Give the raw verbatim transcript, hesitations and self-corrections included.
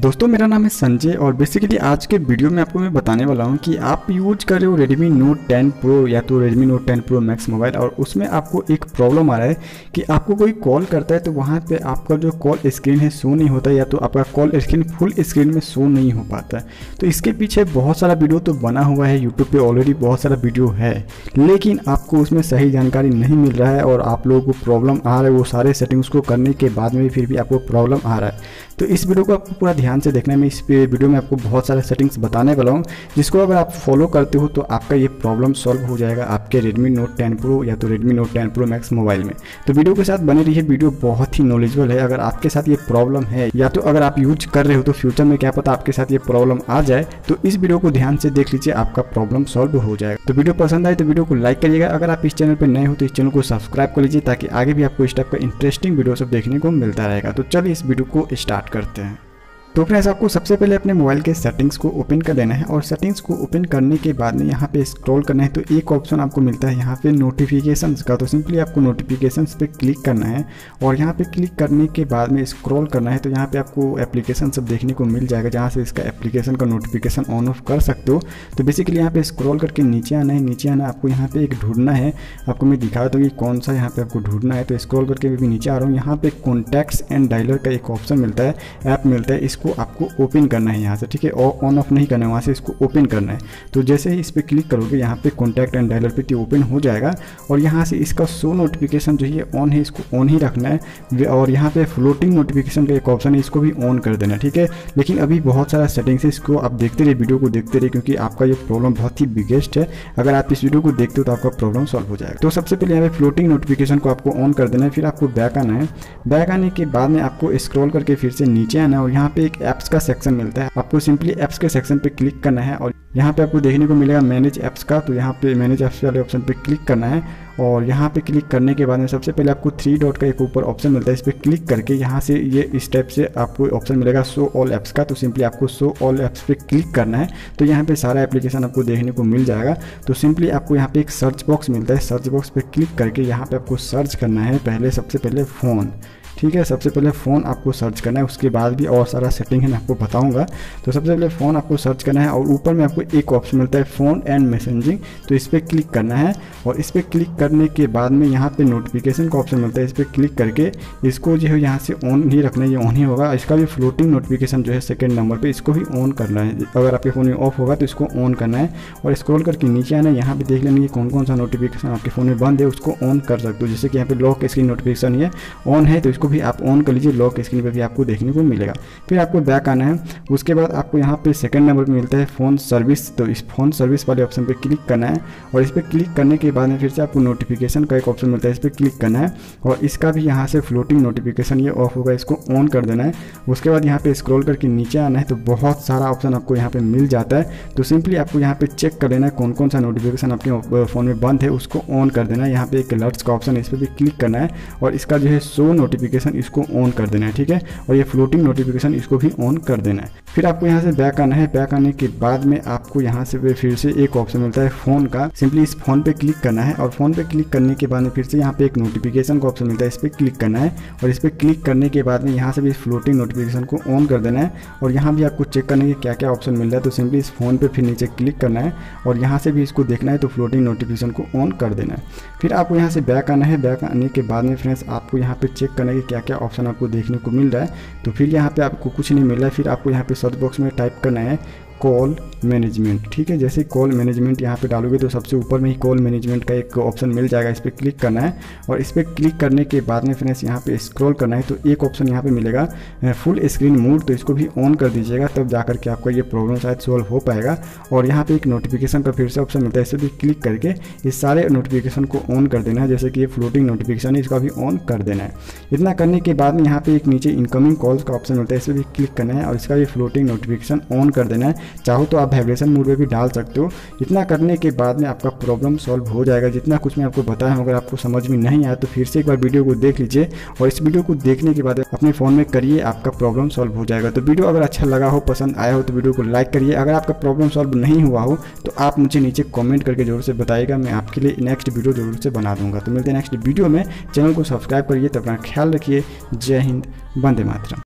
दोस्तों मेरा नाम है संजय और बेसिकली आज के वीडियो में आपको मैं बताने वाला हूं कि आप यूज कर रहे हो Redmi Note टेन Pro या तो Redmi Note ten Pro Max mobile और उसमें आपको एक प्रॉब्लम आ रहा है कि आपको कोई कॉल करता है तो वहां पे आपका जो कॉल स्क्रीन है शो नहीं होता है या तो आपका कॉल स्क्रीन फुल स्क्रीन में शो नहीं हो पाता है। तो इसके पीछे बहुत सारा वीडियो तो बना हुआ है, यूट्यूब पर ऑलरेडी बहुत सारा वीडियो है, लेकिन आपको उसमें सही जानकारी नहीं मिल रहा है और आप लोगों को प्रॉब्लम आ रहा है। वो सारे सेटिंग्स को करने के बाद में फिर भी आपको प्रॉब्लम आ रहा है। तो इस वीडियो को आपको पूरा ध्यान से देखना है। मैं इस वीडियो में आपको बहुत सारे सेटिंग्स बताने वाला हूँ जिसको अगर आप फॉलो करते हो तो आपका ये प्रॉब्लम सॉल्व हो जाएगा आपके Redmi Note टेन Pro या तो Redmi Note ten Pro Max mobile में। तो वीडियो के साथ बने रहिए, वीडियो बहुत ही नॉलेजेबल है। अगर आपके साथ ये प्रॉब्लम है या तो अगर आप यूज कर रहे हो तो फ्यूचर में क्या पता आपके साथ ये प्रॉब्लम आ जाए, तो इस वीडियो को ध्यान से देख लीजिए, आपका प्रॉब्लम सॉल्व हो जाएगा। तो वीडियो पसंद आए तो वीडियो को लाइक करिएगा। अगर आप इस चैनल पर नए हो तो इस चैनल को सब्सक्राइब कर लीजिए ताकि आगे भी आपको इस टाइप का इंटरेस्टिंग वीडियो सब देखने को मिलता रहेगा। तो चलिए इस वीडियो को स्टार्ट करते हैं। तो फ्रेंड्स आपको सबसे पहले अपने मोबाइल के सेटिंग्स को ओपन कर लेना है और सेटिंग्स को ओपन करने के बाद में यहाँ पे स्क्रॉल करना है तो एक ऑप्शन आपको मिलता है यहाँ पे नोटिफिकेशंस का। तो सिंपली आपको नोटिफिकेशंस पे क्लिक करना है और यहाँ पे क्लिक करने के बाद में स्क्रॉल करना है तो यहाँ पे आपको एप्लीकेशन सब देखने को मिल जाएगा जहाँ से इसका एप्लीकेशन का नोटिफिकेशन ऑन ऑफ कर सकते हो। तो बेसिकली यहाँ पे स्क्रॉल करके नीचे आना है, नीचे आना आपको यहाँ पे एक ढूंढना है, आपको मैं दिखा देता हूँ कि कौन सा यहाँ पे आपको ढूंढना है। तो स्क्रॉल करके भी नीचे आ रहा हूँ, यहाँ पे कॉन्टैक्ट्स एंड डायलर का एक ऑप्शन मिलता है, ऐप मिलता है, को आपको ओपन करना है यहाँ से, ठीक है, और ऑन ऑफ नहीं करना है, वहाँ से इसको ओपन करना है। तो जैसे ही इस पर क्लिक करोगे यहाँ पे कॉन्टैक्ट एंड डायलर पे ओपन हो जाएगा और यहाँ से इसका शो नोटिफिकेशन जो है ऑन है, इसको ऑन ही रखना है और यहाँ पे फ्लोटिंग नोटिफिकेशन का एक ऑप्शन है, इसको भी ऑन कर देना, ठीक है। लेकिन अभी बहुत सारा सेटिंग्स है, इसको आप देखते रहिए, वीडियो को देखते रहिए क्योंकि आपका ये प्रॉब्लम बहुत ही बिगेस्ट है। अगर आप इस वीडियो को देखते हो तो आपका प्रॉब्लम सॉल्व हो जाएगा। तो सबसे पहले यहाँ पे फ्लोटिंग नोटिफिकेशन को आपको ऑन कर देना है, फिर आपको बैक आना है। बैक आने के बाद में आपको स्क्रॉल करके फिर से नीचे आना है और यहाँ पे ऐप्स का सेक्शन मिलता है, आपको सिंपली ऐप्स के सेक्शन पे क्लिक करना है और यहाँ पे आपको देखने को मिलेगा मैनेज ऐप्स का। तो यहाँ पे मैनेज ऐप्स वाले ऑप्शन पे क्लिक करना है और यहाँ पे क्लिक करने के बाद में सबसे पहले आपको थ्री डॉट का एक ऊपर ऑप्शन मिलता है, इस पर क्लिक करके यहाँ से ये इस टाइप से आपको ऑप्शन मिलेगा शो ऑल ऐप्स का। तो सिंपली आपको शो ऑल ऐप्स पे क्लिक करना है तो यहाँ पे सारा एप्लीकेशन आपको देखने को मिल जाएगा। तो सिंपली आपको यहाँ पे एक सर्च बॉक्स मिलता है, सर्च बॉक्स पे क्लिक करके यहाँ पे आपको सर्च करना है पहले, सबसे पहले फ़ोन, ठीक है, सबसे पहले फ़ोन आपको सर्च करना है, उसके बाद भी और सारा सेटिंग है मैं आपको बताऊंगा। तो सबसे पहले फ़ोन आपको सर्च करना है और ऊपर में आपको एक ऑप्शन मिलता है फ़ोन एंड मैसेजिंग, तो इस पर क्लिक करना है और इस पर क्लिक करने के बाद में यहाँ पे नोटिफिकेशन का ऑप्शन मिलता है, इस पर क्लिक करके इसको जो है यहाँ से ऑन ही रखना है, ये ऑन ही होगा। इसका भी फ्लोटिंग नोटिफिकेशन जो है सेकेंड नंबर पर, इसको भी ऑन करना है, अगर आपके फ़ोन में ऑफ होगा तो इसको ऑन करना है और स्क्रॉल करके नीचे आना है। यहाँ पर देख लेंगे कौन कौन सा नोटिफिकेशन आपके फ़ोन में बंद है, उसको ऑन कर सकते हो, जैसे कि यहाँ पे लॉक स्क्रीन नोटिफिकेशन ये ऑन है तो इसको भी आप ऑन कर लीजिए, लॉक स्क्रीन पे भी आपको देखने को मिलेगा। फिर आपको बैक आना है, उसके बाद आपको यहाँ पे सेकंड नंबर पे मिलता है फ़ोन सर्विस, तो इस फ़ोन सर्विस वाले ऑप्शन पे क्लिक करना है और इस पर क्लिक करने के बाद में फिर से आपको नोटिफिकेशन का एक ऑप्शन मिलता है, इस पर क्लिक करना है और इसका भी यहाँ से फ्लोटिंग नोटिफिकेशन ये ऑफ होगा, इसको ऑन कर देना है। उसके बाद यहाँ पर स्क्रॉल करके नीचे आना है तो बहुत सारा ऑप्शन आपको यहाँ पर मिल जाता है। तो सिंपली आपको यहाँ पर चेक कर लेना है कौन कौन सा नोटिफिकेशन आपके फ़ोन में बंद है, उसको ऑन कर देना है। यहाँ पर एक अलर्ट्स का ऑप्शन है, इस पर भी क्लिक करना है और इसका जो है शो नोटिफिकेशन इसको ऑन कर देना है, ठीक है, और ये फ्लोटिंग नोटिफिकेशन इसको भी ऑन कर देना है। फिर आपको यहाँ से बैक आना है, बैक आने के बाद में आपको यहाँ से फिर से एक ऑप्शन मिलता है फ़ोन का, सिंपली इस फोन पे क्लिक करना है और फ़ोन पे क्लिक करने के बाद में फिर से यहाँ पे एक नोटिफिकेशन का ऑप्शन मिलता है, इस पर क्लिक करना है और इस पर क्लिक करने के बाद में यहाँ से भी इस फ्लोटिंग नोटिफिकेशन को ऑन कर देना है और यहाँ भी आपको चेक करने के क्या क्या ऑप्शन मिल रहा है। तो सिंपली इस फोन पर फिर नीचे क्लिक करना है और यहाँ से भी इसको देखना है तो फ्लोटिंग नोटिफिकेशन को ऑन कर देना है। फिर आपको यहाँ से बैक आना है, बैक आने के बाद में फ्रेंड्स आपको यहाँ पर चेक करना है क्या क्या ऑप्शन आपको देखने को मिल रहा है। तो फिर यहाँ पे आपको कुछ नहीं मिल रहा है, फिर आपको यहाँ पे सर्च बॉक्स में टाइप करना है कॉल मैनेजमेंट, ठीक है, जैसे कॉल मैनेजमेंट यहाँ पे डालोगे तो सबसे ऊपर में ही कॉल मैनेजमेंट का एक ऑप्शन मिल जाएगा, इस पर क्लिक करना है और इस पर क्लिक करने के बाद में फ्रेंड्स यहाँ पे स्क्रॉल करना है तो एक ऑप्शन यहाँ पे मिलेगा फुल स्क्रीन मोड, तो इसको भी ऑन कर दीजिएगा, तब जाकर के आपका ये प्रॉब्लम शायद सॉल्व हो पाएगा। और यहाँ पर एक नोटिफिकेशन का फिर से ऑप्शन मिलता है, इसे भी क्लिक करके इस सारे नोटिफिकेशन को ऑन कर देना है, जैसे कि ये फ्लोटिंग नोटिफिकेशन है इसका भी ऑन कर देना है। इतना करने के बाद में यहाँ पर एक नीचे इनकमिंग कॉल्स का ऑप्शन मिलता है, इसे भी क्लिक करना है और इसका भी फ्लोटिंग नोटिफिकेशन ऑन कर देना है, चाहो तो आप वाइब्रेशन मोड में भी डाल सकते हो। इतना करने के बाद में आपका प्रॉब्लम सॉल्व हो जाएगा। जितना कुछ मैं आपको बताया हूँ, अगर आपको समझ में नहीं आया तो फिर से एक बार वीडियो को देख लीजिए और इस वीडियो को देखने के बाद अपने फ़ोन में करिए, आपका प्रॉब्लम सॉल्व हो जाएगा। तो वीडियो अगर अच्छा लगा हो, पसंद आया हो तो वीडियो को लाइक करिए। अगर आपका प्रॉब्लम सॉल्व नहीं हुआ हो तो आप मुझे नीचे कॉमेंट करके जरूर से बताइएगा, मैं आपके लिए नेक्स्ट वीडियो जरूर से बना दूंगा। तो मिलते हैं नेक्स्ट वीडियो में, चैनल को सब्सक्राइब करिए, तो अपना ख्याल रखिए। जय हिंद, वंदे मातरम।